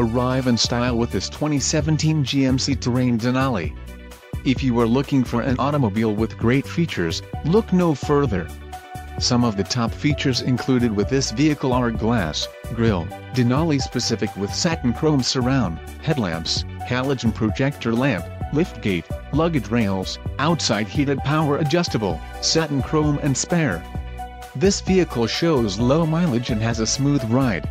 Arrive in style with this 2017 GMC Terrain Denali. If you are looking for an automobile with great features, look no further. Some of the top features included with this vehicle are glass grille, Denali specific with satin chrome surround, headlamps, halogen projector lamp, liftgate, luggage rails, outside heated power adjustable, satin chrome and spare. This vehicle shows low mileage and has a smooth ride.